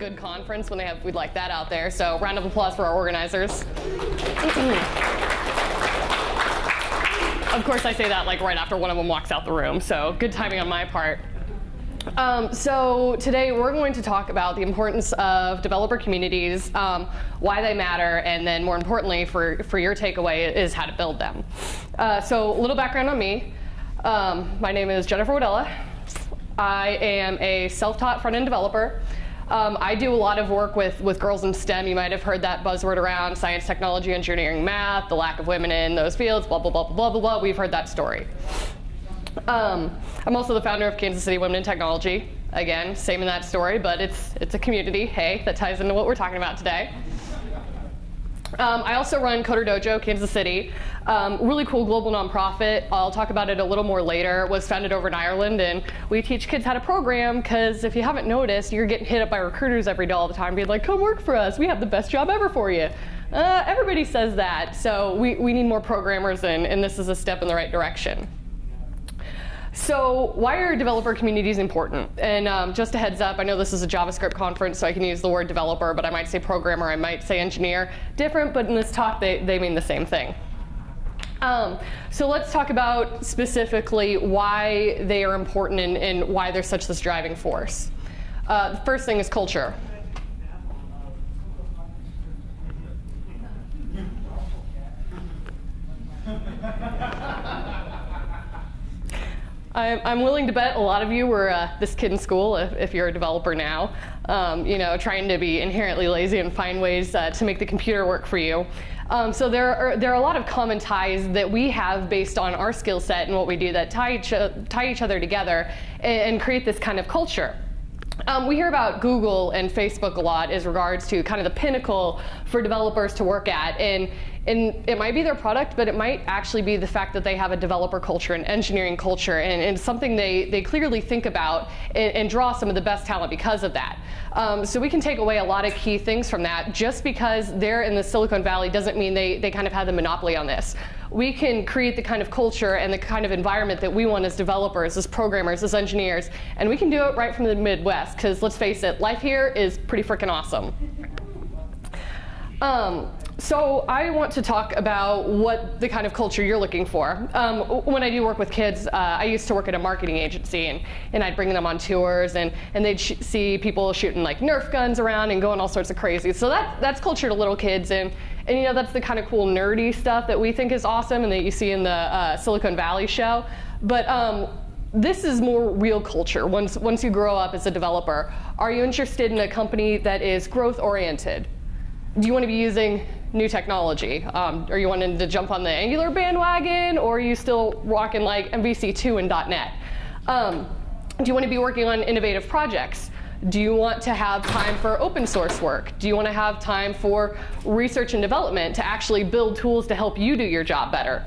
good conference when they have food like that out there. So round of applause for our organizers. Of course, I say that like right after one of them walks out the room. So good timing on my part. So today we're going to talk about the importance of developer communities, why they matter, and then more importantly for your takeaway is how to build them. So a little background on me. My name is Jennifer Wadella. I am a self-taught front-end developer. I do a lot of work with girls in STEM. You might have heard that buzzword around: science, technology, engineering, math, the lack of women in those fields, blah, blah, blah, blah, blah, blah. We've heard that story. I'm also the founder of Kansas City Women in Technology. Again, same in that story, but it's a community, hey, that ties into what we're talking about today. I also run CoderDojo Kansas City, really cool global nonprofit. I'll talk about it a little more later. It was founded over in Ireland, and we teach kids how to program, because if you haven't noticed, you're getting hit up by recruiters every day all the time being like, come work for us, we have the best job ever for you. Everybody says that, so we need more programmers, and this is a step in the right direction. So why are developer communities important? And just a heads up, I know this is a JavaScript conference, so I can use the word developer, but I might say programmer, I might say engineer. Different, but in this talk, they mean the same thing. So let's talk about specifically why they are important and why they're such this driving force. The first thing is culture. I'm willing to bet a lot of you were this kid in school, if you're a developer now, you know, trying to be inherently lazy and find ways to make the computer work for you. So there are a lot of common ties that we have based on our skill set and what we do that tie each other together and create this kind of culture. We hear about Google and Facebook a lot as regards to kind of the pinnacle for developers to work at. And it might be their product, but it might actually be the fact that they have a developer culture, an engineering culture, and something they clearly think about and draw some of the best talent because of that. So we can take away a lot of key things from that. Just because they're in the Silicon Valley doesn't mean they kind of have the monopoly on this. We can create the kind of culture and the kind of environment that we want as developers, as programmers, as engineers, and we can do it right from the Midwest, because let's face it, life here is pretty freaking awesome. So I want to talk about what the kind of culture you're looking for. When I do work with kids, I used to work at a marketing agency, and I'd bring them on tours, and they'd see people shooting like Nerf guns around and going all sorts of crazy. So that's culture to little kids, and you know, that's the kind of cool nerdy stuff that we think is awesome and that you see in the Silicon Valley show. But this is more real culture. Once you grow up as a developer, are you interested in a company that is growth-oriented? Do you want to be using new technology? Are you wanting to jump on the Angular bandwagon, or are you still rocking like MVC2 and .NET? Do you want to be working on innovative projects? Do you want to have time for open source work? Do you want to have time for research and development to actually build tools to help you do your job better?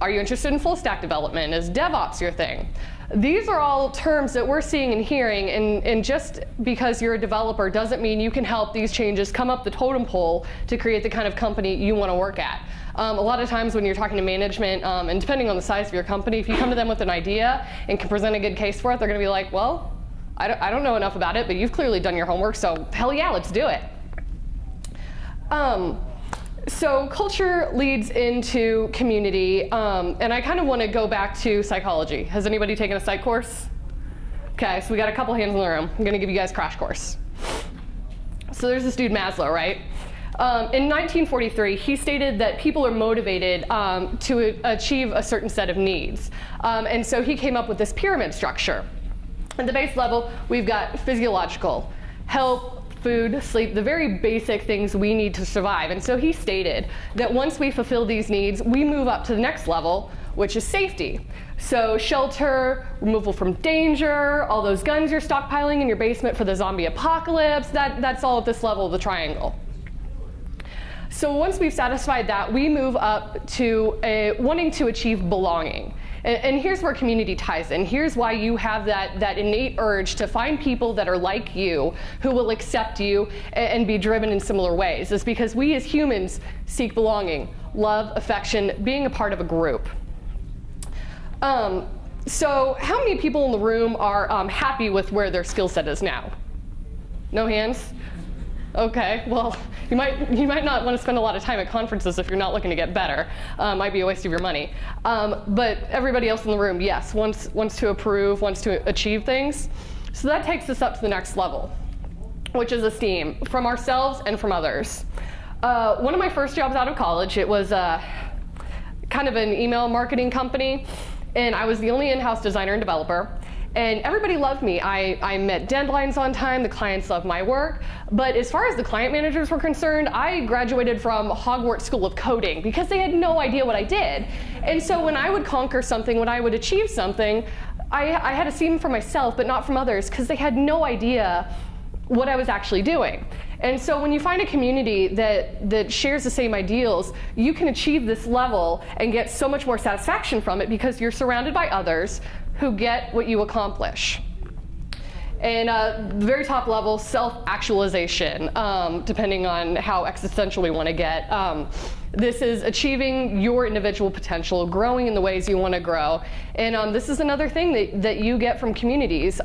Are you interested in full stack development? Is DevOps your thing? These are all terms that we're seeing and hearing, and just because you're a developer doesn't mean you can help these changes come up the totem pole to create the kind of company you want to work at. A lot of times when you're talking to management, and depending on the size of your company, if you come to them with an idea and can present a good case for it, they're going to be like, well, I don't know enough about it, but you've clearly done your homework, so hell yeah, let's do it. So culture leads into community, and I kind of want to go back to psychology. Has anybody taken a psych course? Okay, so we got a couple hands in the room. I'm going to give you guys crash course. So there's this dude Maslow, right? In 1943, he stated that people are motivated to achieve a certain set of needs, and so he came up with this pyramid structure. At the base level, we've got physiological, health, food, sleep, the very basic things we need to survive. And so he stated that once we fulfill these needs, we move up to the next level, which is safety. So shelter, removal from danger, all those guns you're stockpiling in your basement for the zombie apocalypse, that's all at this level of the triangle. So once we've satisfied that, we move up to wanting to achieve belonging. And here's where community ties in. Here's why you have that innate urge to find people that are like you, who will accept you and be driven in similar ways. It's because we as humans seek belonging, love, affection, being a part of a group. So how many people in the room are happy with where their skill set is now? No hands? OK, well, you might not want to spend a lot of time at conferences if you're not looking to get better. Might be a waste of your money. But everybody else in the room, yes, wants to approve, wants to achieve things. So that takes us up to the next level, which is esteem from ourselves and from others. One of my first jobs out of college, it was kind of an email marketing company. And I was the only in-house designer and developer. And everybody loved me. I met deadlines on time. The clients loved my work. But as far as the client managers were concerned, I graduated from Hogwarts School of Coding because they had no idea what I did. And so when I would conquer something, when I would achieve something, I had esteem for myself, but not from others, because they had no idea what I was actually doing. And so when you find a community that shares the same ideals, you can achieve this level and get so much more satisfaction from it because you're surrounded by others who get what you accomplish. And the very top level, self-actualization, depending on how existential we want to get. This is achieving your individual potential, growing in the ways you want to grow. And this is another thing that you get from communities.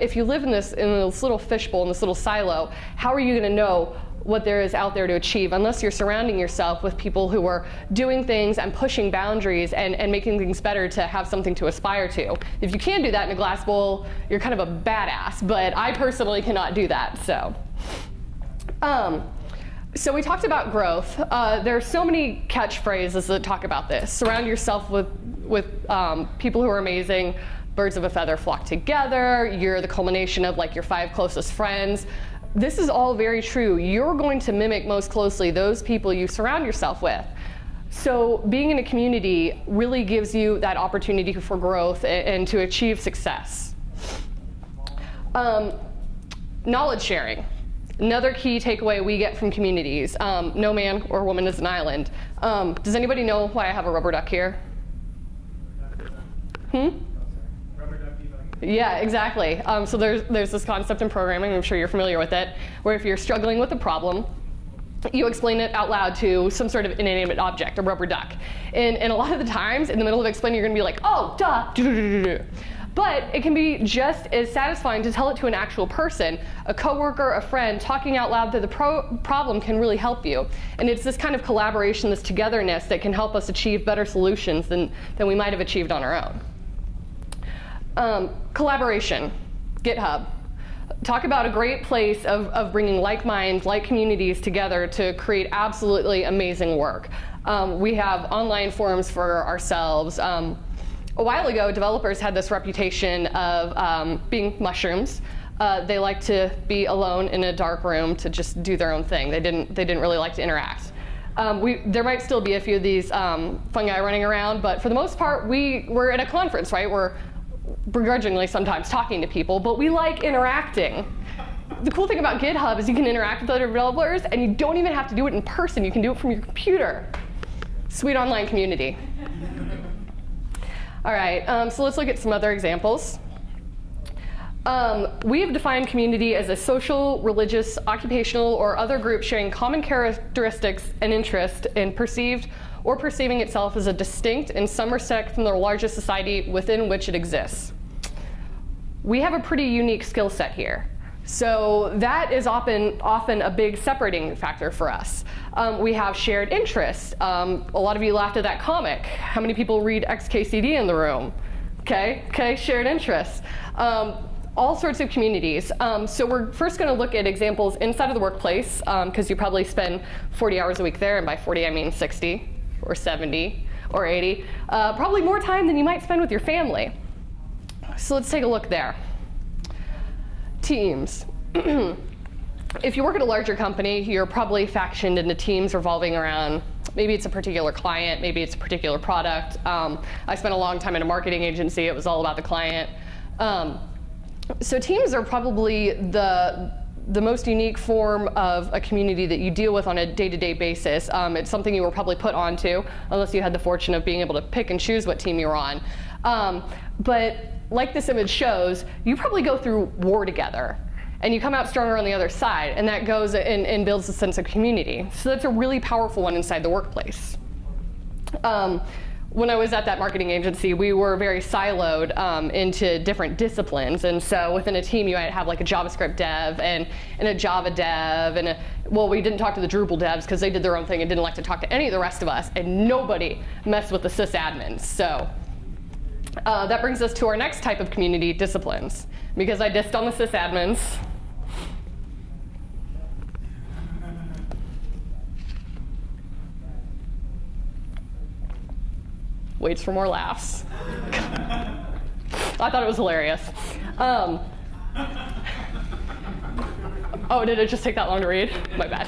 If you live in this little fishbowl, in this little silo, how are you going to know what there is out there to achieve unless you're surrounding yourself with people who are doing things and pushing boundaries and making things better to have something to aspire to? If you can do that in a glass bowl, you're kind of a badass, but I personally cannot do that. So we talked about growth. There are so many catchphrases that talk about this. Surround yourself with people who are amazing. Birds of a feather flock together. You're the culmination of like your 5 closest friends. This is all very true. You're going to mimic most closely those people you surround yourself with. So being in a community really gives you that opportunity for growth and to achieve success. Knowledge sharing. Another key takeaway we get from communities. No man or woman is an island. Does anybody know why I have a rubber duck here? Yeah, exactly. So there's this concept in programming, I'm sure you're familiar with it, where if you're struggling with a problem, you explain it out loud to some sort of inanimate object, a rubber duck. And a lot of the times, in the middle of explaining, you're going to be like, oh, duh, do-do-do-do-do. But it can be just as satisfying to tell it to an actual person. A coworker, a friend, talking out loud through the problem can really help you. And it's this kind of collaboration, this togetherness, that can help us achieve better solutions than we might have achieved on our own. Collaboration, GitHub. Talk about a great place of bringing like minds, like communities together to create absolutely amazing work. We have online forums for ourselves. A while ago, developers had this reputation of being mushrooms. They like to be alone in a dark room to just do their own thing. They didn't really like to interact. There might still be a few of these fungi running around, but for the most part, we're at a conference, right? We're begrudgingly sometimes talking to people, but we like interacting. The cool thing about GitHub is you can interact with other developers, and you don't even have to do it in person. You can do it from your computer. Sweet online community. All right, so let's look at some other examples. We have defined community as a social, religious, occupational, or other group sharing common characteristics and interest in perceived or perceiving itself as a distinct, in some respect, from the larger society within which it exists. We have a pretty unique skill set here. So that is often a big separating factor for us. We have shared interests. A lot of you laughed at that comic. How many people read XKCD in the room? OK, shared interests. All sorts of communities. So we're first going to look at examples inside of the workplace, because you probably spend 40 hours a week there. And by 40, I mean 60, or 70, or 80. Probably more time than you might spend with your family. So let's take a look there. Teams. If you work at a larger company, you're probably factioned into teams revolving around, maybe it's a particular client, maybe it's a particular product. I spent a long time in a marketing agency. It was all about the client. So teams are probably the most unique form of a community that you deal with on a day-to-day basis. It's something you were probably put onto, unless you had the fortune of being able to pick and choose what team you're on. But like this image shows, you probably go through war together. And you come out stronger on the other side. And that goes and builds a sense of community. So that's a really powerful one inside the workplace. when I was at that marketing agency, we were very siloed into different disciplines. And so within a team, you might have like a JavaScript dev and a Java dev. And well, we didn't talk to the Drupal devs because they did their own thing and didn't like to talk to any of the rest of us. And nobody messed with the sysadmins. So that brings us to our next type of community, disciplines. Because I dissed on the sysadmins. Waits for more laughs. I thought it was hilarious. Oh, did it just take that long to read? My bad.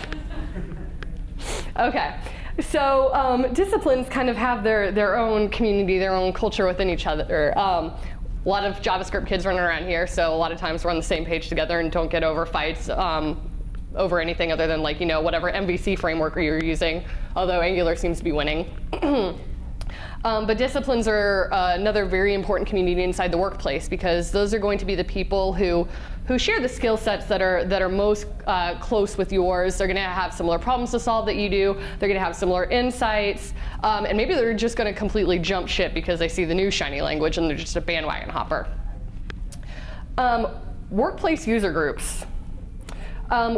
OK. So disciplines kind of have their own community, their own culture within each other. A lot of JavaScript kids running around here, so a lot of times we're on the same page together and don't get over fights over anything other than like, you know, whatever MVC framework you're using, although Angular seems to be winning. But disciplines are another very important community inside the workplace, because those are going to be the people who share the skill sets that are most close with yours. They're going to have similar problems to solve that you do. They're going to have similar insights. And maybe they're just going to completely jump ship because they see the new shiny language and they're just a bandwagon hopper. Workplace user groups.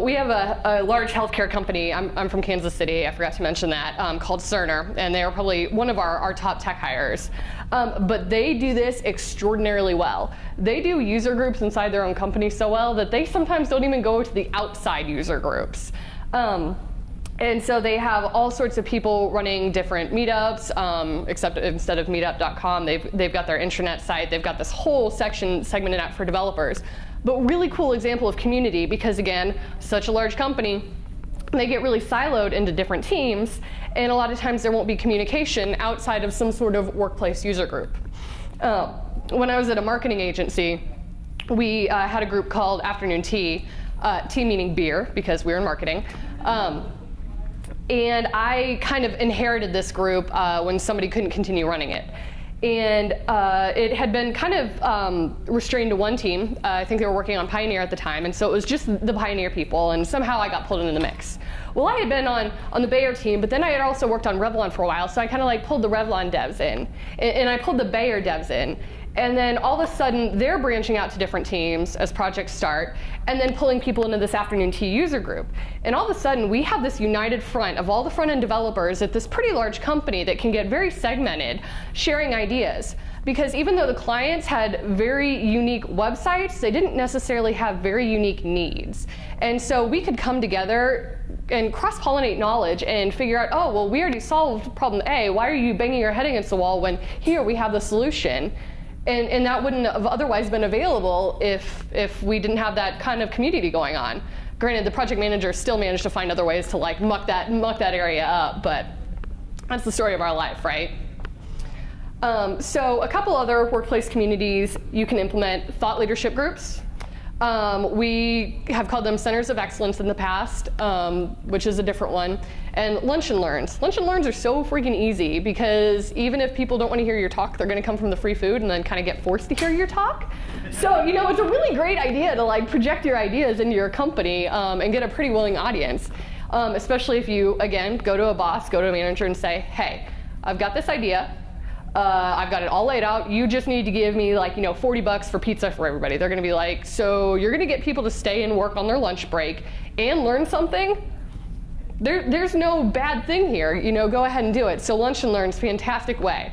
We have a large healthcare company. I'm from Kansas City. I forgot to mention that, called Cerner. And they are probably one of our top tech hires. But they do this extraordinarily well. They do user groups inside their own company so well that they sometimes don't even go to the outside user groups. And so they have all sorts of people running different meetups, except instead of meetup.com, they've got their intranet site. They've got this whole section segmented out for developers. But really cool example of community, because again, such a large company, they get really siloed into different teams, and a lot of times there won't be communication outside of some sort of workplace user group. When I was at a marketing agency, we had a group called Afternoon Tea, tea meaning beer, because we were in marketing. And I kind of inherited this group when somebody couldn't continue running it. And it had been kind of restrained to one team. I think they were working on Pioneer at the time. And so it was just the Pioneer people. And somehow I got pulled into the mix. Well, I had been on the Bayer team, but then I had also worked on Revlon for a while. So I kind of like pulled the Revlon devs in. And I pulled the Bayer devs in. And then all of a sudden, they're branching out to different teams as projects start, and then pulling people into this Afternoon Tea user group. And all of a sudden, we have this united front of all the front-end developers at this pretty large company that can get very segmented, sharing ideas. Because even though the clients had very unique websites, they didn't necessarily have very unique needs. And so we could come together and cross-pollinate knowledge and figure out, oh, well, we already solved problem A. Why are you banging your head against the wall when here we have the solution? And that wouldn't have otherwise been available if we didn't have that kind of community going on. Granted, the project manager still managed to find other ways to like muck that area up, but that's the story of our life, right? So a couple other workplace communities you can implement: thought leadership groups. We have called them centers of excellence in the past, which is a different one. And lunch and learns. Lunch and learns are so freaking easy, because even if people don't want to hear your talk, they're going to come from the free food and then kind of get forced to hear your talk. So you know, it's a really great idea to like project your ideas into your company and get a pretty willing audience, especially if you, again, go to a boss, go to a manager and say, hey, I've got this idea. I've got it all laid out. You just need to give me like, you know, $40 for pizza for everybody. They're going to be like, so you're going to get people to stay and work on their lunch break and learn something? There's no bad thing here. You know, go ahead and do it. So lunch and learn's a fantastic way.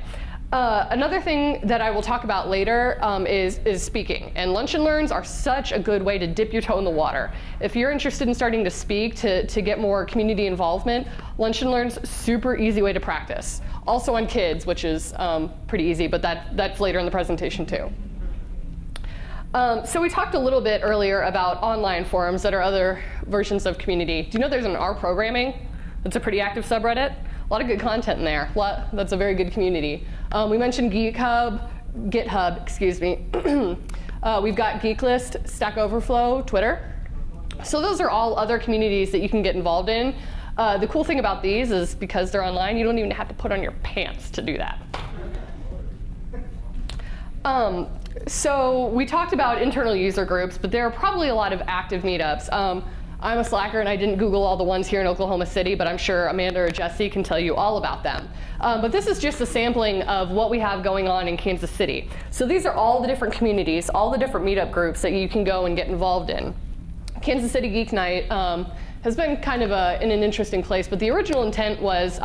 Another thing that I will talk about later is speaking. And lunch and learns are such a good way to dip your toe in the water. If you're interested in starting to speak to get more community involvement, lunch and learns, super easy way to practice. Also on kids, which is pretty easy, but that's later in the presentation too. So we talked a little bit earlier about online forums that are other versions of community. Do you know there's an R programming? That's a pretty active subreddit. A lot of good content in there. That's a very good community. We mentioned GitHub, excuse me. We've got Geeklist, Stack Overflow, Twitter. So those are all other communities that you can get involved in. The cool thing about these is because they're online, you don't even have to put on your pants to do that. So we talked about internal user groups, but there are probably a lot of active meetups. I'm a slacker and I didn't Google all the ones here in Oklahoma City, but I'm sure Amanda or Jesse can tell you all about them. But this is just a sampling of what we have going on in Kansas City. So these are all the different communities, all the different meetup groups that you can go and get involved in. Kansas City Geek Night has been kind of in an interesting place, but the original intent was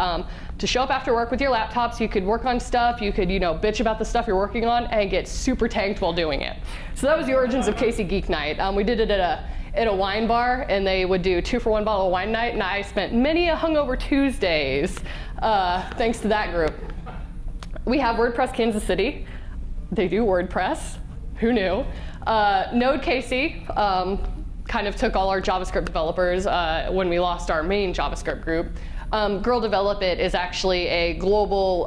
to show up after work with your laptops. You could work on stuff, you could bitch about the stuff you're working on and get super tanked while doing it. So that was the origins of KC Geek Night. We did it at a wine bar, and they would do 2-for-1 bottle of wine night, and I spent many a hungover Tuesdays thanks to that group. We have WordPress Kansas City. They do WordPress, who knew? Node KC kind of took all our JavaScript developers when we lost our main JavaScript group. Girl Develop It is actually a global,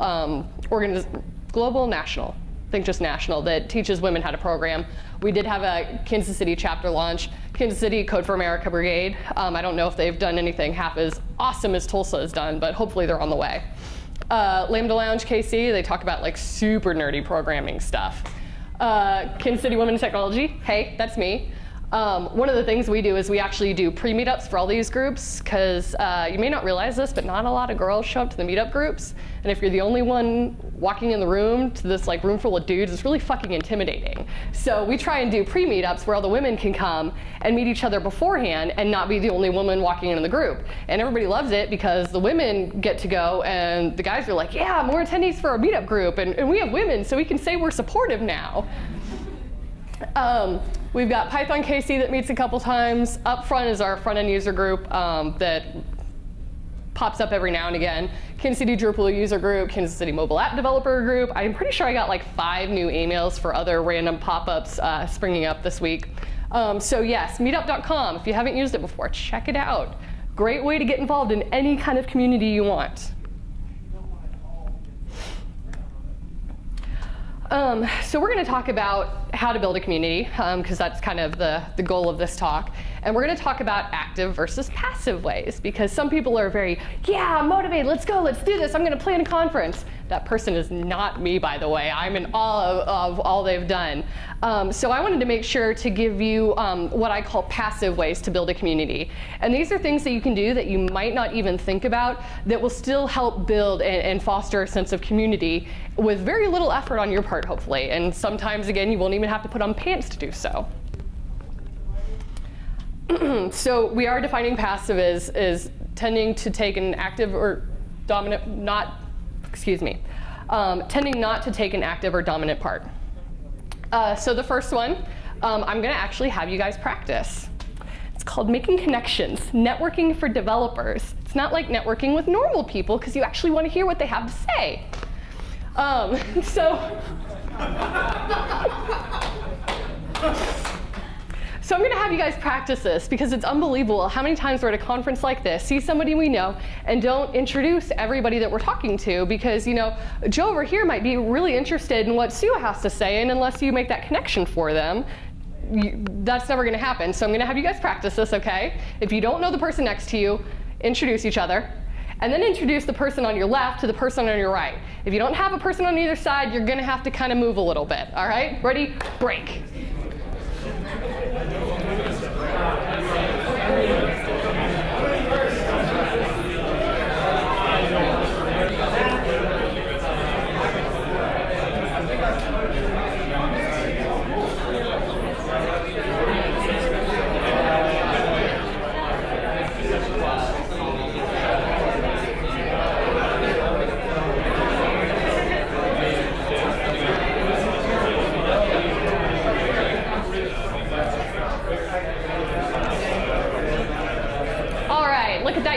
national, I think just national, that teaches women how to program. We did have a Kansas City chapter launch, Kansas City Code for America Brigade. I don't know if they've done anything half as awesome as Tulsa has done, but hopefully they're on the way. Lambda Lounge KC, they talk about like super nerdy programming stuff. Kansas City Women in Technology, hey, that's me. One of the things we do is we actually do pre-meetups for all these groups, because you may not realize this, but not a lot of girls show up to the meetup groups. And if you're the only one walking in the room to this room full of dudes, it's really fucking intimidating. So we try and do pre-meetups where all the women can come and meet each other beforehand and not be the only woman walking into the group. And everybody loves it because the women get to go and the guys are like, yeah, more attendees for our meetup group, and we have women, so we can say we're supportive now. We've got Python KC that meets a couple times. Up front is our front-end user group that pops up every now and again. Kansas City Drupal user group, Kansas City mobile app developer group. I'm pretty sure I got like 5 new emails for other random pop-ups springing up this week. So yes, meetup.com. If you haven't used it before, check it out. Great way to get involved in any kind of community you want. So we're going to talk about how to build a community, because that's kind of the goal of this talk. And we're going to talk about active versus passive ways, because some people are very, yeah, I'm motivated, let's go, let's do this, I'm going to plan a conference. That person is not me, by the way. I'm in awe of all they've done. So I wanted to make sure to give you what I call passive ways to build a community. And these are things that you can do that you might not even think about that will still help build and foster a sense of community with very little effort on your part, hopefully. And sometimes, again, you won't even have to put on pants to do so. So we are defining passive as tending to take an active or dominant, tending not to take an active or dominant part. So the first one, I'm going to actually have you guys practice. It's called making connections, networking for developers. It's not like networking with normal people, because you actually want to hear what they have to say. So I'm going to have you guys practice this, because it's unbelievable how many times we're at a conference like this, see somebody we know, and don't introduce everybody that we're talking to, because Joe over here might be really interested in what Sue has to say, and unless you make that connection for them, that's never going to happen. So I'm going to have you guys practice this, okay? If you don't know the person next to you, introduce each other. And then introduce the person on your left to the person on your right. If you don't have a person on either side, you're going to have to kind of move a little bit. All right? Ready? Break.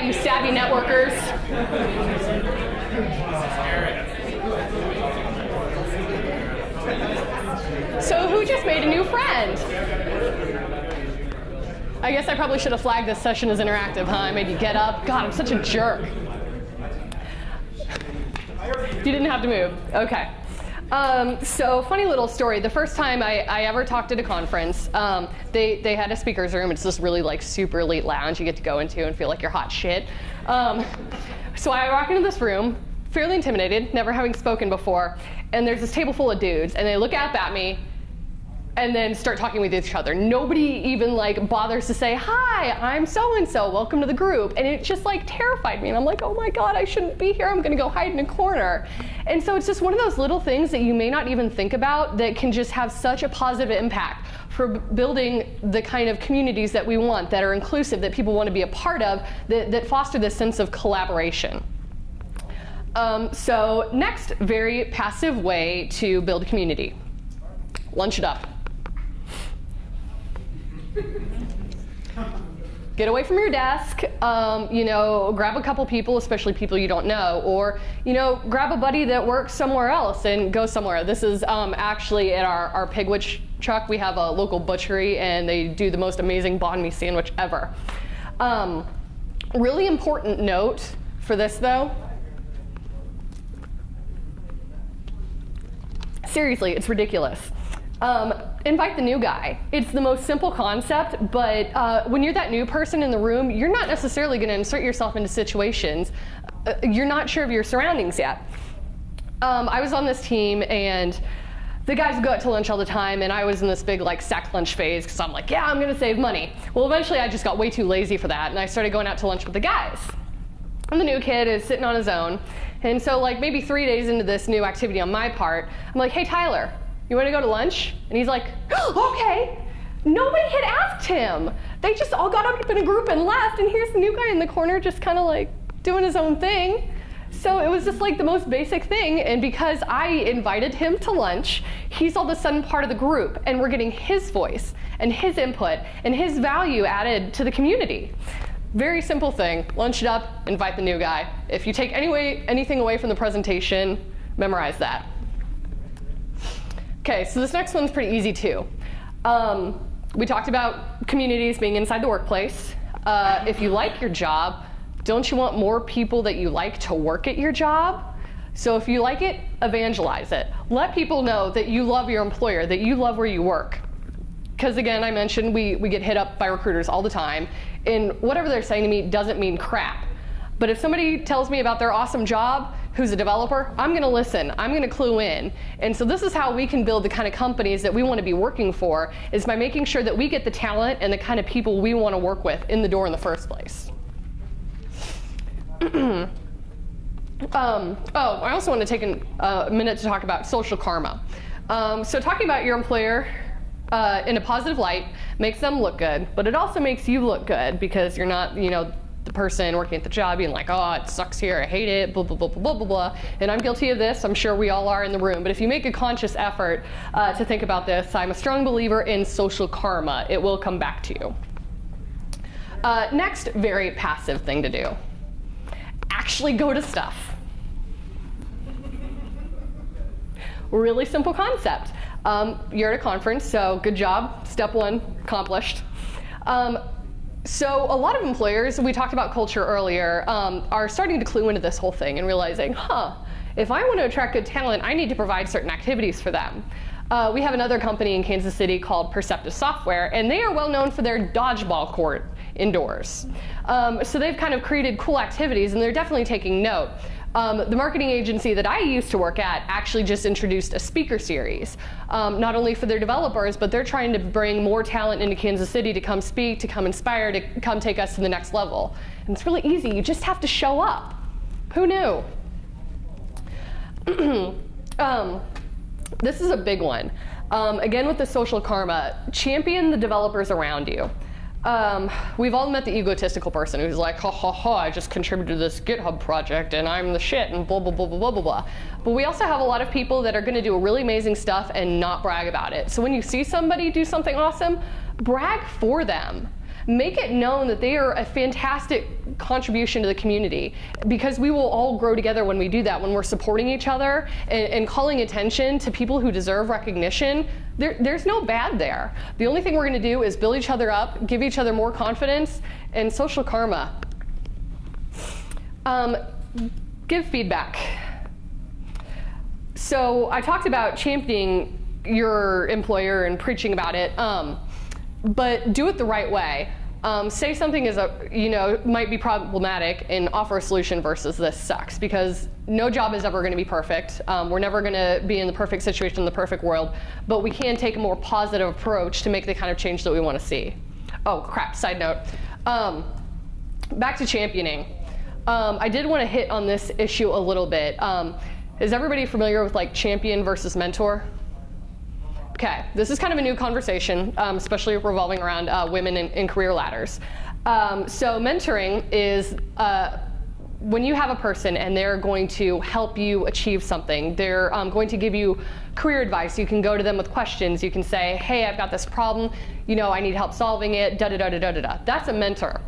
You savvy networkers. So who just made a new friend? I guess I probably should have flagged this session as interactive, huh? I made you get up. God, I'm such a jerk. You didn't have to move. Okay. So funny little story. The first time I ever talked at a conference, they had a speaker's room. It's this really super elite lounge you get to go into and feel like you're hot shit. So I walk into this room, fairly intimidated, never having spoken before, and there's this table full of dudes, and they look up at me, and then start talking with each other. Nobody even like bothers to say, hi, I'm so-and-so, welcome to the group. And it just like terrified me. And I'm like, oh my God, I shouldn't be here. I'm gonna go hide in a corner. And so it's just one of those little things that you may not even think about that can just have such a positive impact for building the kind of communities that we want, that are inclusive, that people want to be a part of, that foster this sense of collaboration. So next very passive way to build community. Lunch it up. Get away from your desk, you know, grab a couple people, especially people you don't know, or, you know, grab a buddy that works somewhere else and go somewhere. This is actually at our Pigwitch truck. We have a local butchery, and they do the most amazing banh mi sandwich ever. Really important note for this, though. Seriously, it's ridiculous. Invite the new guy. It's the most simple concept, but when you're that new person in the room, you're not necessarily going to insert yourself into situations. You're not sure of your surroundings yet. I was on this team, and the guys would go out to lunch all the time, and I was in this big like sack lunch phase because I'm like, yeah, I'm going to save money. Well, eventually I just got way too lazy for that, and I started going out to lunch with the guys. And the new kid is sitting on his own. And so like maybe 3 days into this new activity on my part, I'm like, hey, Tyler, you want to go to lunch? And he's like, oh, OK. Nobody had asked him. They just all got up in a group and left. And here's the new guy in the corner just kind of like doing his own thing. So it was just like the most basic thing. And because I invited him to lunch, he's all of a sudden part of the group. And we're getting his voice and his input and his value added to the community. Very simple thing. Lunch it up, invite the new guy. If you take anything away from the presentation, memorize that. OK, so this next one's pretty easy, too. We talked about communities being inside the workplace. If you like your job, don't you want more people that you like to work at your job? So if you like it, evangelize it. Let people know that you love your employer, that you love where you work. Because again, I mentioned we get hit up by recruiters all the time. And whatever they're saying to me doesn't mean crap. But if somebody tells me about their awesome job, who's a developer, I'm going to listen. I'm going to clue in. And so this is how we can build the kind of companies that we want to be working for, is by making sure that we get the talent and the kind of people we want to work with in the door in the first place. I also want to take a minute to talk about social karma. So talking about your employer in a positive light makes them look good, but it also makes you look good because you're not, you know, the person working at the job being like, oh, it sucks here, I hate it, blah, blah, blah, blah, blah, blah. And I'm guilty of this. I'm sure we all are in the room. But if you make a conscious effort to think about this, I'm a strong believer in social karma. It will come back to you. Next very passive thing to do. Actually go to stuff. Really simple concept. You're at a conference, so good job. Step one, accomplished. So a lot of employers, we talked about culture earlier, are starting to clue into this whole thing and realizing, huh, if I want to attract good talent, I need to provide certain activities for them. We have another company in Kansas City called Perceptive Software, and they are well known for their dodgeball court indoors. So they've kind of created cool activities, and they're definitely taking note. The marketing agency that I used to work at actually just introduced a speaker series, not only for their developers, but they're trying to bring more talent into Kansas City to come speak, to come inspire, to come take us to the next level. And it's really easy. You just have to show up. Who knew? This is a big one. Again, with the social karma, champion the developers around you. We've all met the egotistical person who's like, ha, ha, ha, I just contributed to this GitHub project, and I'm the shit, and blah, blah, blah, blah, blah, blah, blah. But we also have a lot of people that are going to do really amazing stuff and not brag about it. So when you see somebody do something awesome, brag for them. Make it known that they are a fantastic contribution to the community, because we will all grow together when we do that, when we're supporting each other and calling attention to people who deserve recognition. There's no bad there. The only thing we're going to do is build each other up, give each other more confidence, and social karma. Give feedback. So I talked about championing your employer and preaching about it. But do it the right way. say something is a, might be problematic and offer a solution versus this sucks, because no job is ever going to be perfect. We're never going to be in the perfect situation in the perfect world, but we can take a more positive approach to make the kind of change that we want to see. Oh crap, side note. Back to championing. I did want to hit on this issue a little bit. Is everybody familiar with like champion versus mentor? Okay, this is kind of a new conversation, especially revolving around women in career ladders. So mentoring is when you have a person and they're going to help you achieve something. They're going to give you career advice. You can go to them with questions. You can say, hey, I've got this problem. You know, I need help solving it, da-da-da-da-da-da. That's a mentor.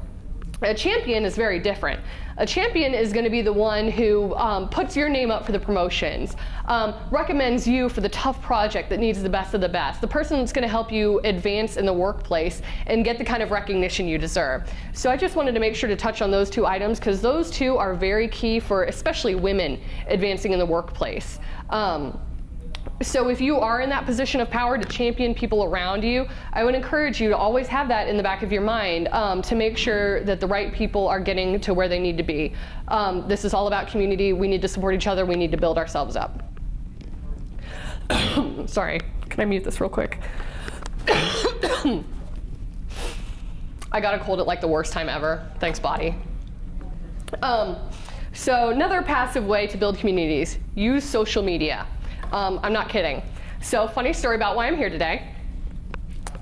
A champion is very different. A champion is going to be the one who puts your name up for the promotions, recommends you for the tough project that needs the best of the best, the person that's going to help you advance in the workplace and get the kind of recognition you deserve. So I just wanted to make sure to touch on those two items, because those two are very key for especially women advancing in the workplace. So if you are in that position of power to champion people around you, I would encourage you to always have that in the back of your mind to make sure that the right people are getting to where they need to be. This is all about community. We need to support each other. We need to build ourselves up. Sorry, can I mute this real quick? I got a cold at like the worst time ever. Thanks, body. So another passive way to build communities, use social media. I'm not kidding. So funny story about why I'm here today.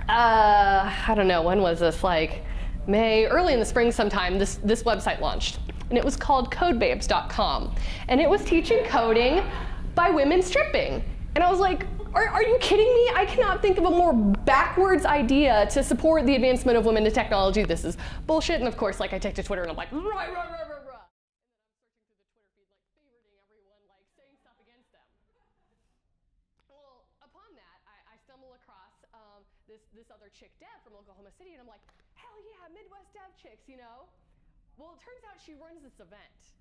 I don't know, when was this? Like May, early in the spring sometime, this website launched. And it was called codebabes.com. And it was teaching coding by women stripping. And I was like, are you kidding me? I cannot think of a more backwards idea to support the advancement of women in technology. This is bullshit. And of course, like I take to Twitter and I'm like, rah, rah, rah, rah. This other chick, Deb, from Oklahoma City, and I'm like, hell yeah, Midwest Dev chicks, you know? Well, it turns out she runs this event,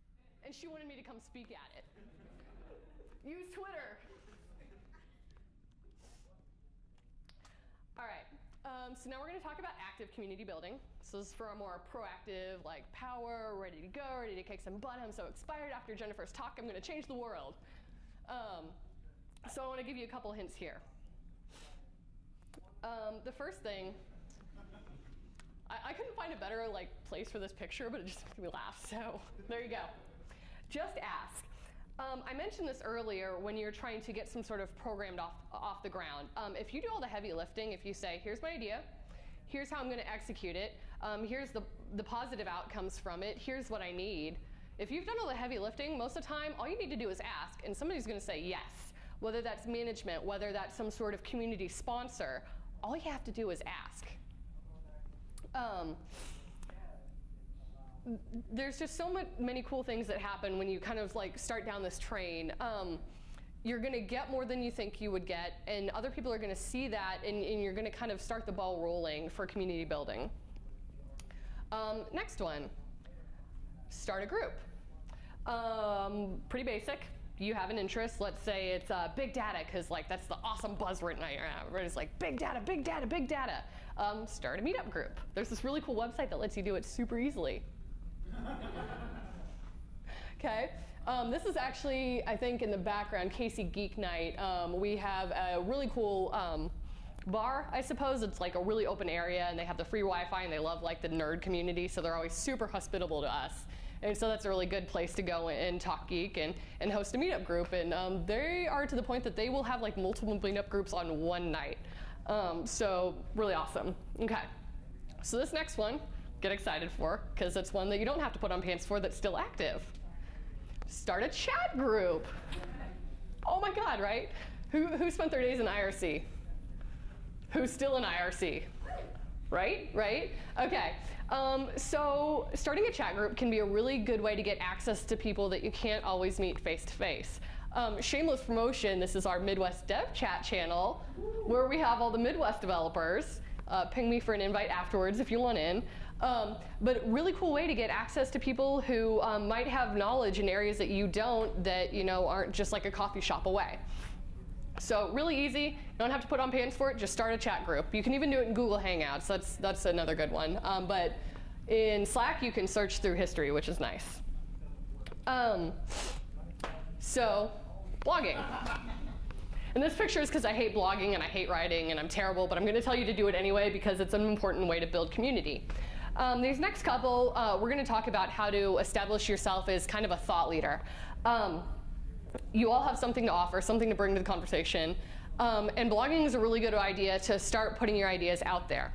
and she wanted me to come speak at it. Use Twitter. All right, so now we're going to talk about active community building. So this is for a more proactive, like, power, ready to go, ready to kick some butt. I'm so expired after Jennifer's talk. I'm going to change the world. So I want to give you a couple hints here. The first thing, I couldn't find a better like place for this picture, but it just made me laugh, so there you go. Just ask. I mentioned this earlier when you're trying to get some sort of program off the ground. If you do all the heavy lifting, if you say, here's my idea, here's how I'm going to execute it, here's the positive outcomes from it, here's what I need. If you've done all the heavy lifting, most of the time, all you need to do is ask, and somebody's going to say yes, whether that's management, whether that's some sort of community sponsor. All you have to do is ask. There's just so many cool things that happen when you kind of like start down this train. You're going to get more than you think you would get, and other people are going to see that, and you're going to kind of start the ball rolling for community building. Next one, start a group. Pretty basic. You have an interest. Let's say it's big data, because like that's the awesome buzzword right now. Everybody's like big data, big data, big data. Start a meetup group. There's this really cool website that lets you do it super easily. Okay. This is actually, I think, in the background, KC Geek Night. We have a really cool bar, I suppose. It's like a really open area, and they have the free Wi-Fi, and they love like the nerd community, so they're always super hospitable to us. And so that's a really good place to go and talk geek and host a meetup group. And they are to the point that they will have like multiple meetup groups on one night. So really awesome. OK. So this next one, get excited for, because it's one that you don't have to put on pants for, that's still active. Start a chat group. Oh my god, right? Who spent their days in IRC? Who's still in IRC? Right? Right? OK. So starting a chat group can be a really good way to get access to people that you can't always meet face to face. Shameless promotion, this is our Midwest Dev Chat channel, where we have all the Midwest developers. Ping me for an invite afterwards if you want in. But really cool way to get access to people who might have knowledge in areas that you don't, that aren't just like a coffee shop away. So really easy, you don't have to put on pants for it, just start a chat group. You can even do it in Google Hangouts, that's another good one. But in Slack, you can search through history, which is nice. So, blogging. And this picture is because I hate blogging and I hate writing and I'm terrible, but I'm going to tell you to do it anyway because it's an important way to build community. These next couple, we're going to talk about how to establish yourself as kind of a thought leader. You all have something to offer, something to bring to the conversation. And blogging is a really good idea to start putting your ideas out there.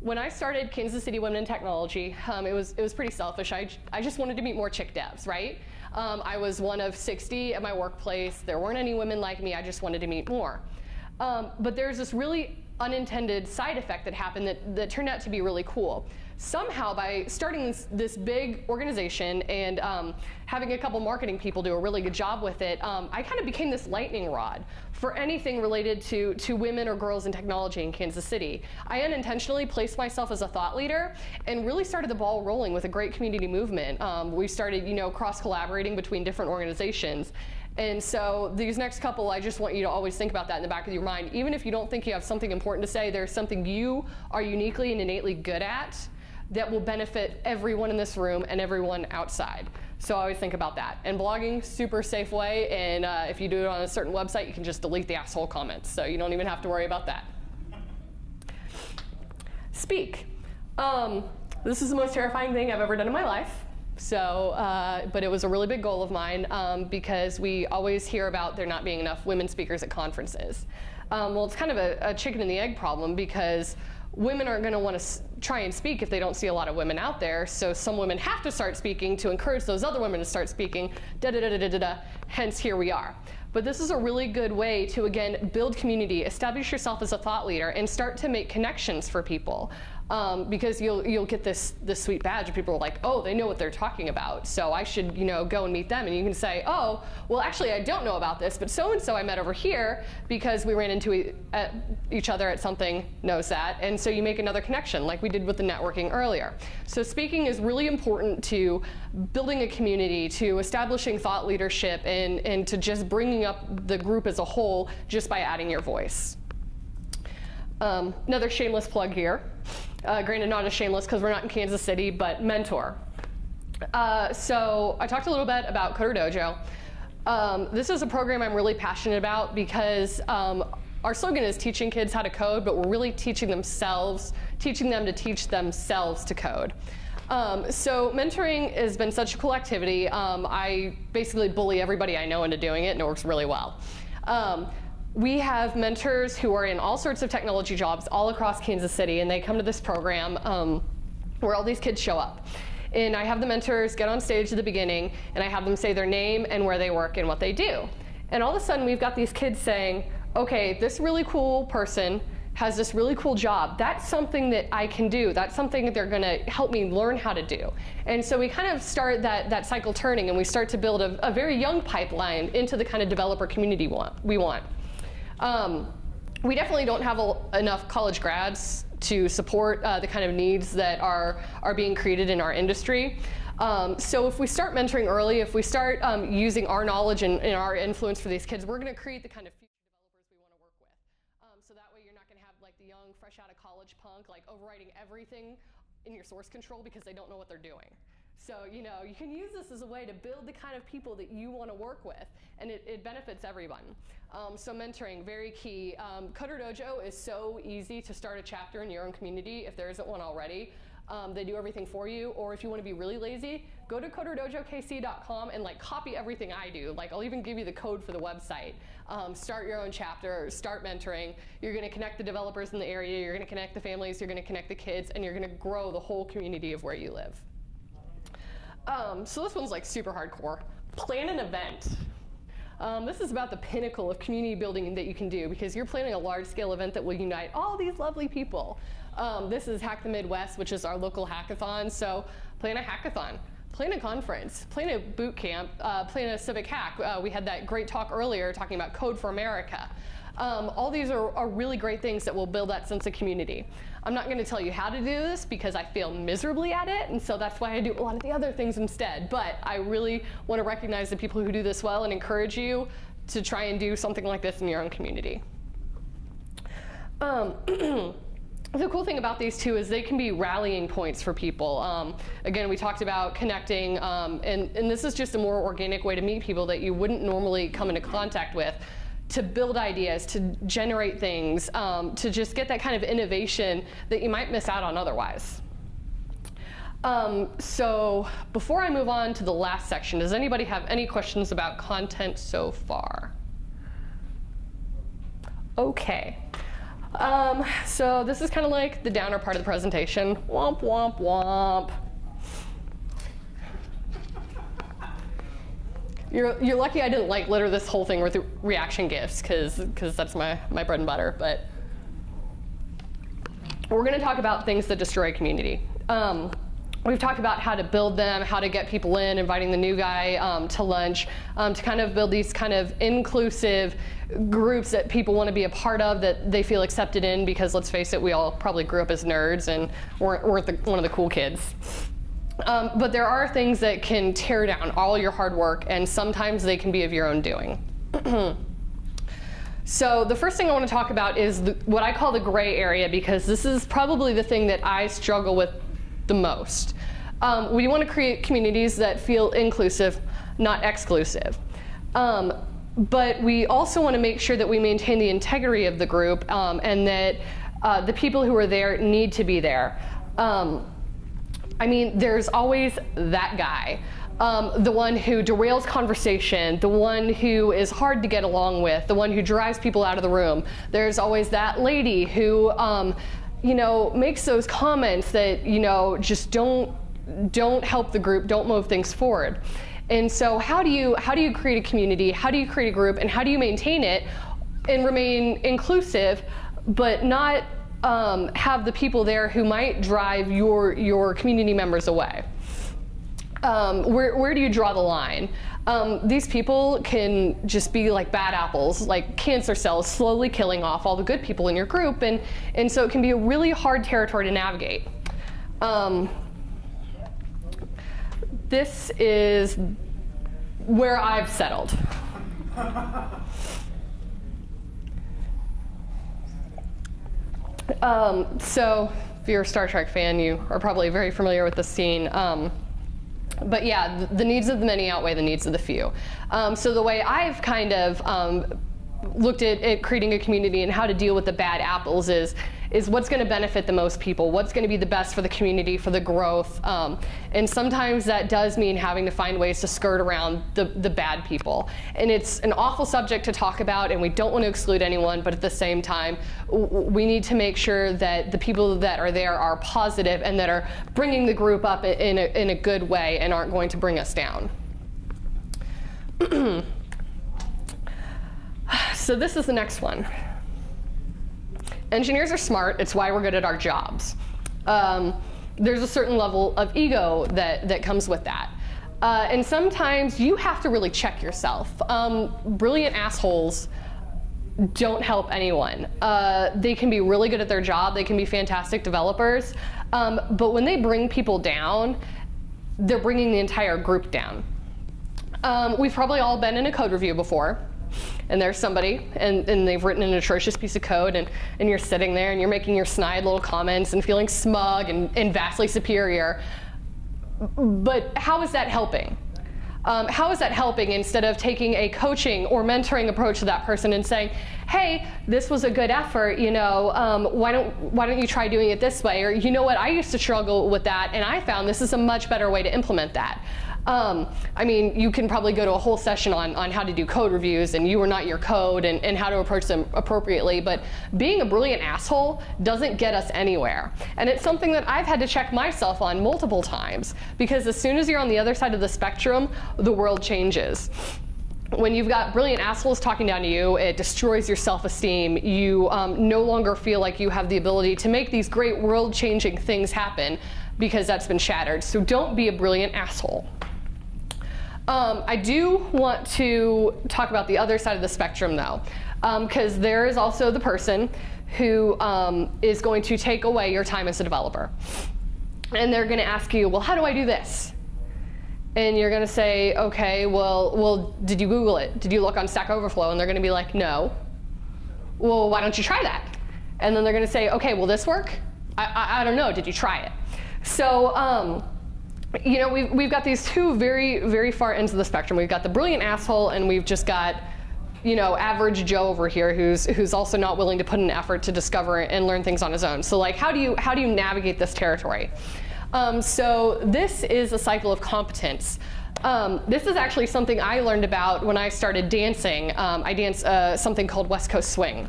When I started Kansas City Women in Technology, it was pretty selfish. I just wanted to meet more chick devs, right? I was one of 60 at my workplace. There weren't any women like me. I just wanted to meet more. But there's this really unintended side effect that happened that turned out to be really cool. Somehow, by starting this big organization and having a couple marketing people do a really good job with it, I kind of became this lightning rod for anything related to women or girls in technology in Kansas City. I unintentionally placed myself as a thought leader and really started the ball rolling with a great community movement. We started, cross-collaborating between different organizations. And so these next couple, I just want you to always think about that in the back of your mind. Even if you don't think you have something important to say, there's something you are uniquely and innately good at that will benefit everyone in this room and everyone outside. So always think about that. And blogging, super safe way. And if you do it on a certain website, you can just delete the asshole comments. So you don't even have to worry about that. Speak. This is the most terrifying thing I've ever done in my life. So, but it was a really big goal of mine because we always hear about there not being enough women speakers at conferences. Well, it's kind of a chicken and the egg problem because women aren't going to want to try and speak if they don't see a lot of women out there. So some women have to start speaking to encourage those other women to start speaking, hence here we are. But this is a really good way to, again, build community, establish yourself as a thought leader, and start to make connections for people. Because you'll get this sweet badge of people are like, oh, they know what they're talking about, so I should go and meet them. And you can say, oh, well, actually, I don't know about this, but so-and-so I met over here because we ran into each other at something, knows that. And so you make another connection, like we did with the networking earlier. So speaking is really important to building a community, to establishing thought leadership, and to just bringing up the group as a whole just by adding your voice. Another shameless plug here. Granted, not as shameless because we're not in Kansas City, but mentor. So I talked a little bit about CoderDojo. This is a program I'm really passionate about because our slogan is teaching kids how to code, but we're really teaching them to teach themselves to code. So mentoring has been such a cool activity. I basically bully everybody I know into doing it, and it works really well. We have mentors who are in all sorts of technology jobs all across Kansas City, and they come to this program where all these kids show up. And I have the mentors get on stage at the beginning, and I have them say their name and where they work and what they do. And all of a sudden, we've got these kids saying, OK, this really cool person has this really cool job. That's something that I can do. That's something that they're going to help me learn how to do. And so we kind of start that cycle turning, and we start to build a very young pipeline into the kind of developer community we want. We definitely don't have enough college grads to support the kind of needs that are being created in our industry. So if we start mentoring early, if we start using our knowledge and our influence for these kids, we're going to create the kind of future developers we want to work with. So that way you're not going to have like the young, fresh out of college punk like overriding everything in your source control because they don't know what they're doing. So you can use this as a way to build the kind of people that you want to work with, and it benefits everyone. So mentoring, very key. CoderDojo is so easy to start a chapter in your own community if there isn't one already. They do everything for you, or if you want to be really lazy, go to CoderDojoKC.com and copy everything I do. I'll even give you the code for the website. Start your own chapter, start mentoring. You're going to connect the developers in the area, you're going to connect the families, you're going to connect the kids, and you're going to grow the whole community of where you live. So this one's super hardcore. Plan an event. This is about the pinnacle of community building that you can do because you're planning a large-scale event that will unite all these lovely people. This is Hack the Midwest, which is our local hackathon. So plan a hackathon. Plan a conference, plan a boot camp, plan a civic hack. We had that great talk earlier talking about Code for America. All these are really great things that will build that sense of community. I'm not going to tell you how to do this because I fail miserably at it, and so that's why I do a lot of the other things instead. But I really want to recognize the people who do this well and encourage you to try and do something like this in your own community. The cool thing about these two is they can be rallying points for people. Again, we talked about connecting, and this is just a more organic way to meet people that you wouldn't normally come into contact with, to build ideas, to generate things, to just get that kind of innovation that you might miss out on otherwise. So before I move on to the last section, does anybody have any questions about content so far? OK. So this is kind of like the downer part of the presentation. Womp, womp, womp. You're lucky I didn't like litter this whole thing with reaction GIFs, because that's my bread and butter. But we're going to talk about things that destroy community. We've talked about how to build them, how to get people in, inviting the new guy to lunch, to kind of build these kind of inclusive groups that people want to be a part of, that they feel accepted in, because let's face it, we all probably grew up as nerds and weren't one of the cool kids. But there are things that can tear down all your hard work, and sometimes they can be of your own doing. So the first thing I want to talk about is what I call the gray area, because this is probably the thing that I struggle with the most. We want to create communities that feel inclusive, not exclusive. But we also want to make sure that we maintain the integrity of the group, and that the people who are there need to be there. I mean, there's always that guy. The one who derails conversation, the one who is hard to get along with, the one who drives people out of the room. There's always that lady who you know, makes those comments that, you know, just don't help the group, don't move things forward. And so how do you create a community, how do you create a group, and how do you maintain it and remain inclusive, but not have the people there who might drive your community members away? Where do you draw the line? These people can just be like bad apples, like cancer cells, slowly killing off all the good people in your group, and so it can be a really hard territory to navigate. This is where I've settled. So if you're a Star Trek fan, you are probably very familiar with this scene. But yeah, the needs of the many outweigh the needs of the few. So the way I've kind of looked at creating a community and how to deal with the bad apples is what's going to benefit the most people, what's going to be the best for the community, for the growth. And sometimes that does mean having to find ways to skirt around the bad people. And it's an awful subject to talk about, and we don't want to exclude anyone, but at the same time, we need to make sure that the people that are there are positive and that are bringing the group up in a good way and aren't going to bring us down. So this is the next one. Engineers are smart. It's why we're good at our jobs. There's a certain level of ego that comes with that. And sometimes you have to really check yourself. Brilliant assholes don't help anyone. They can be really good at their job. They can be fantastic developers. But when they bring people down, they're bringing the entire group down. We've probably all been in a code review before. And there's somebody, and they've written an atrocious piece of code, and you're sitting there, and you're making your snide little comments and feeling smug and vastly superior. But how is that helping? How is that helping instead of taking a coaching or mentoring approach to that person and saying, hey, this was a good effort, you know, why don't you try doing it this way? Or, you know what, I used to struggle with that, and I found this is a much better way to implement that. I mean, you can probably go to a whole session on how to do code reviews and you are not your code and how to approach them appropriately, but being a brilliant asshole doesn't get us anywhere. And it's something that I've had to check myself on multiple times, because as soon as you're on the other side of the spectrum, the world changes. When you've got brilliant assholes talking down to you, it destroys your self-esteem. You no longer feel like you have the ability to make these great world-changing things happen, because that's been shattered. So don't be a brilliant asshole. I do want to talk about the other side of the spectrum, though. because there is also the person who is going to take away your time as a developer. And they're going to ask you, well, how do I do this? And you're going to say, OK, well, did you Google it? Did you look on Stack Overflow? And they're going to be like, no. Well, why don't you try that? And then they're going to say, OK, will this work? I don't know. Did you try it? So you know, we've got these two very, very far ends of the spectrum. We've got the brilliant asshole, and we've just got, you know, average Joe over here who's also not willing to put in effort to discover and learn things on his own. So like, how do you navigate this territory? So this is a cycle of competence. This is actually something I learned about when I started dancing. I dance something called West Coast Swing.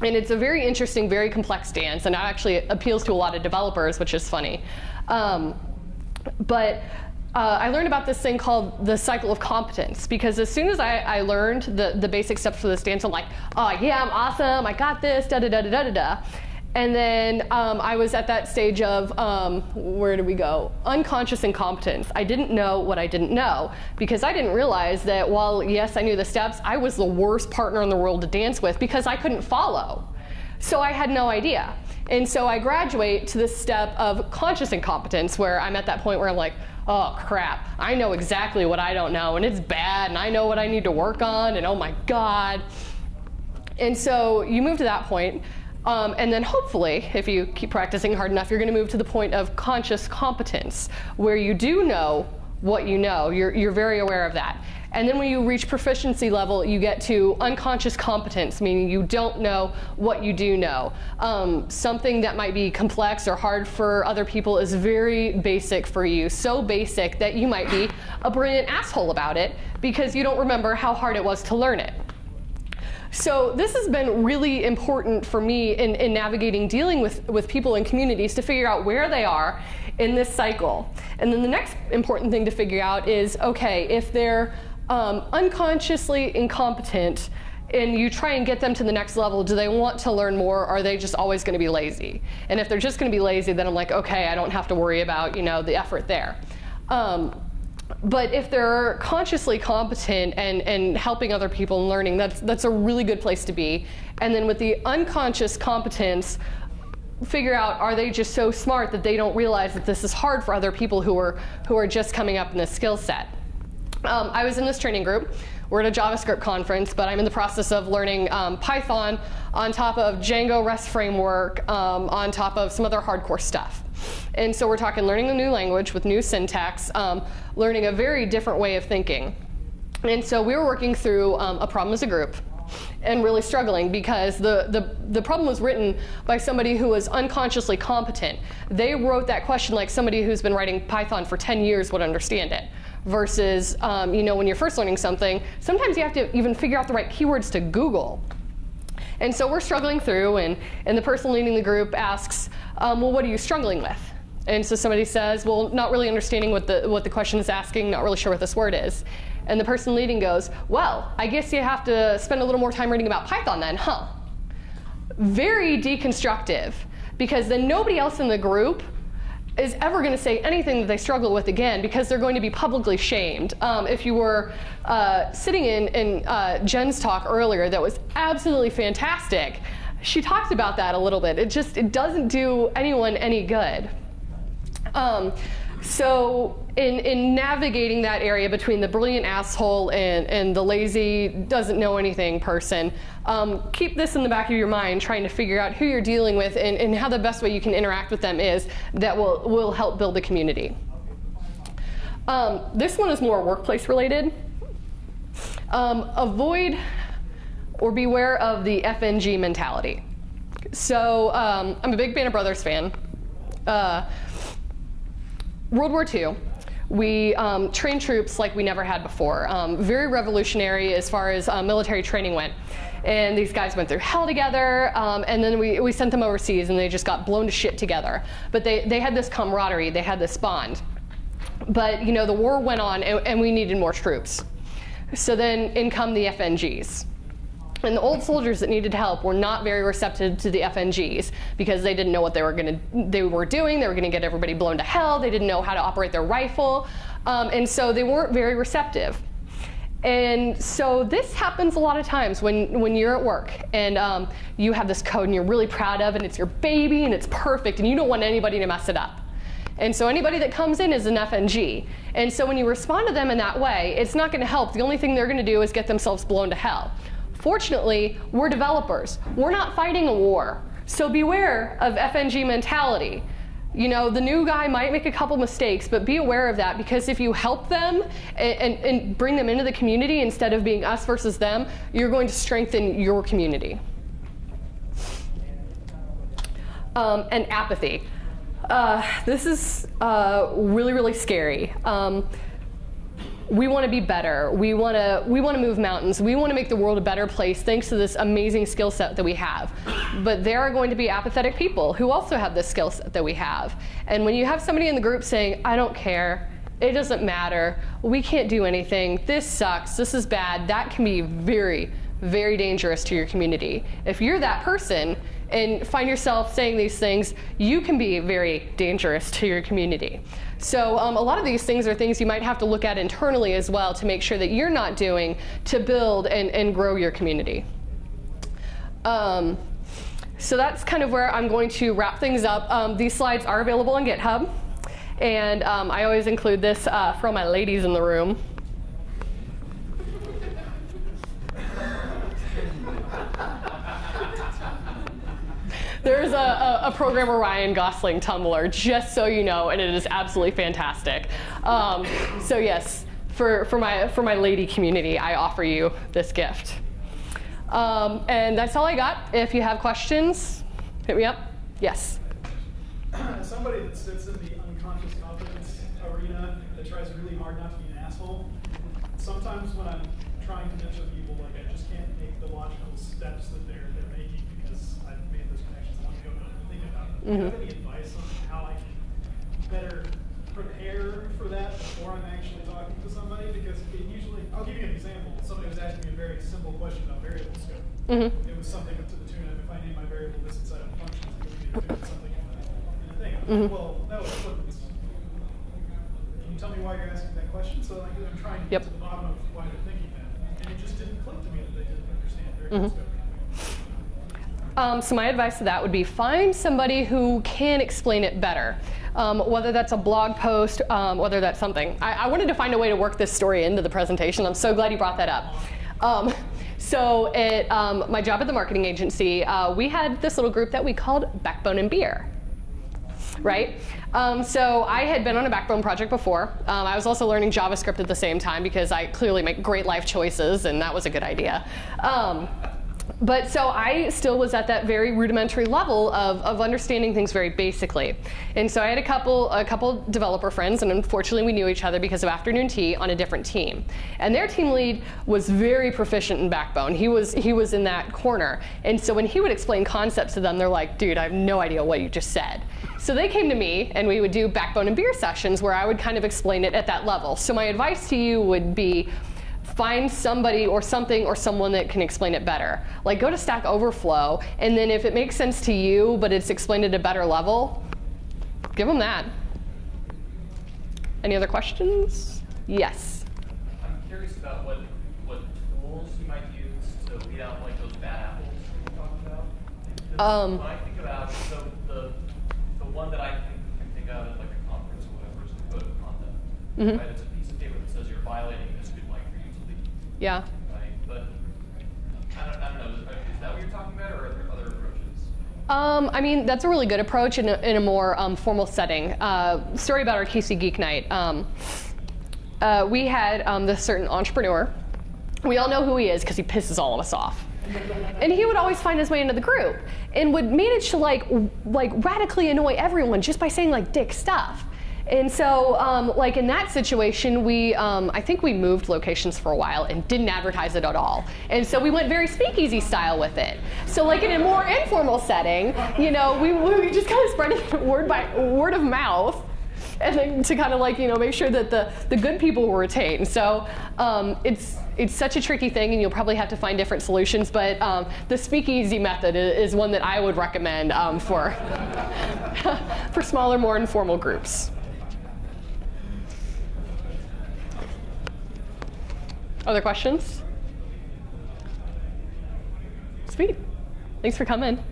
And it's a very interesting, very complex dance, and it actually appeals to a lot of developers, which is funny. But I learned about this thing called the cycle of competence, because as soon as I learned the basic steps for this dance, I'm like, oh yeah, I'm awesome, I got this, da-da-da-da-da-da. And then I was at that stage of, where do we go? Unconscious incompetence. I didn't know what I didn't know, because I didn't realize that while, yes, I knew the steps, I was the worst partner in the world to dance with because I couldn't follow. So I had no idea. And so I graduate to this step of conscious incompetence, where I'm at that point where I'm like, oh crap, I know exactly what I don't know, and it's bad, and I know what I need to work on, and oh my God. And so you move to that point. And then hopefully, if you keep practicing hard enough, you're going to move to the point of conscious competence, where you do know what you know. You're very aware of that. And then when you reach proficiency level, you get to unconscious competence, meaning you don't know what you do know. Something that might be complex or hard for other people is very basic for you, so basic that you might be a brilliant asshole about it because you don't remember how hard it was to learn it. So this has been really important for me in navigating, dealing with people in communities to figure out where they are in this cycle. And then the next important thing to figure out is, OK, if they're unconsciously incompetent and you try and get them to the next level, do they want to learn more, or are they just always going to be lazy? And if they're just going to be lazy, then I'm like, OK, I don't have to worry about, you know, the effort there. But if they're consciously competent and helping other people and learning, that's a really good place to be. And then with the unconscious competence, figure out, are they just so smart that they don't realize that this is hard for other people who are just coming up in this skill set? I was in this training group. We're at a JavaScript conference, but I'm in the process of learning Python on top of Django REST framework, on top of some other hardcore stuff. And so we're talking learning a new language with new syntax, learning a very different way of thinking. And so we were working through a problem as a group and really struggling, because the problem was written by somebody who was unconsciously competent. They wrote that question like somebody who's been writing Python for 10 years would understand it. Versus, you know, when you're first learning something, sometimes you have to even figure out the right keywords to Google. And so we're struggling through, and the person leading the group asks, well, what are you struggling with? And so somebody says, well, not really understanding what the question is asking, not really sure what this word is. And the person leading goes, well, I guess you have to spend a little more time reading about Python then, huh? Very deconstructive, because then nobody else in the group is ever going to say anything that they struggle with again, because they're going to be publicly shamed. If you were sitting in Jen's talk earlier, that was absolutely fantastic. She talked about that a little bit. It doesn't do anyone any good. So in navigating that area between the brilliant asshole and the lazy, doesn't know anything person, keep this in the back of your mind, trying to figure out who you're dealing with and how the best way you can interact with them is that will help build the community. This one is more workplace related. Avoid or beware of the FNG mentality. So I'm a big Band of Brothers fan. World War II, we trained troops like we never had before. Very revolutionary as far as military training went. And these guys went through hell together, and then we sent them overseas, and they just got blown to shit together. But they had this camaraderie, they had this bond. But you know, the war went on, and we needed more troops. So then in come the FNGs. And the old soldiers that needed help were not very receptive to the FNGs, because they didn't know what they were doing. They were going to get everybody blown to hell. They didn't know how to operate their rifle. And so they weren't very receptive. And so this happens a lot of times when you're at work and you have this code and you're really proud of and it's your baby and it's perfect and you don't want anybody to mess it up. And so anybody that comes in is an FNG. And so when you respond to them in that way, it's not going to help. The only thing they're going to do is get themselves blown to hell. Fortunately, we're developers. We're not fighting a war. So beware of FNG mentality. You know, the new guy might make a couple mistakes, but be aware of that, because if you help them and bring them into the community instead of being us versus them, you're going to strengthen your community. And apathy. This is really, really scary. We want to be better. We want to move mountains. We want to make the world a better place thanks to this amazing skill set that we have. But there are going to be apathetic people who also have this skill set that we have. And when you have somebody in the group saying, I don't care, it doesn't matter, we can't do anything, this sucks, this is bad, that can be very, very dangerous to your community. If you're that person and find yourself saying these things, you can be very dangerous to your community. So a lot of these things are things you might have to look at internally as well to make sure that you're not doing to build and grow your community. So that's kind of where I'm going to wrap things up. These slides are available on GitHub. And I always include this for all my ladies in the room. There's a programmer Ryan Gosling Tumblr, just so you know, and it is absolutely fantastic. So yes, for my lady community, I offer you this gift. And that's all I got. If you have questions, hit me up. Yes? Somebody that sits in the unconscious confidence arena that tries really hard not to be an asshole, sometimes when I'm trying to mentor people, like I just can't make the logical steps that they're making because I've made those connections and I'm going to think about it. Do you have any advice on how I can better prepare for that before I'm actually talking to somebody? Because it usually, I'll give you an example. Somebody was asking me a very simple question about variable scope. It was something to the tune of, if I name my variable this inside of functions, it would be different, something in a thing. Well, that was flippant. Can you tell me why you're asking that question? So like, I'm trying to get to the bottom of why they're thinking that. And it just didn't click to me that they didn't understand variable scope. So my advice to that would be find somebody who can explain it better, whether that's a blog post, whether that's something. I wanted to find a way to work this story into the presentation. I'm so glad you brought that up. So at my job at the marketing agency, we had this little group that we called Backbone and Bayer. Right? So I had been on a Backbone project before. I was also learning JavaScript at the same time because I clearly make great life choices, and that was a good idea. But so I still was at that very rudimentary level of understanding things very basically. And so I had a couple developer friends, and unfortunately we knew each other because of afternoon tea on a different team. And their team lead was very proficient in Backbone. He was in that corner. And so when he would explain concepts to them, they're like, dude, I have no idea what you just said. So they came to me, and we would do Backbone and Beer sessions where I would kind of explain it at that level. So my advice to you would be, find somebody or something or someone that can explain it better. Like, go to Stack Overflow, and then if it makes sense to you, but it's explained at a better level, give them that. Any other questions? Yes? I'm curious about what tools you might use to weed out like those bad apples you talked about. When I think about, so the one that I can think of is like a conference or whatever is the code of conduct. Right? It's a piece of paper that says you're violating this. Yeah. Right, but I don't know, is that what you're talking about, or are there other approaches? I mean, that's a really good approach in a more formal setting. Story about our KC Geek Night. We had this certain entrepreneur. We all know who he is because he pisses all of us off. And he would always find his way into the group and would manage to like radically annoy everyone just by saying like dick stuff. And so like in that situation, we I think we moved locations for a while and didn't advertise it at all. And so we went very speakeasy style with it. So like in a more informal setting, you know, we just kind of spread it word of mouth, and then to kind of like, you know, make sure that the good people were retained. So it's such a tricky thing, and you'll probably have to find different solutions. But the speakeasy method is one that I would recommend for for smaller, more informal groups. Other questions? Sweet. Thanks for coming.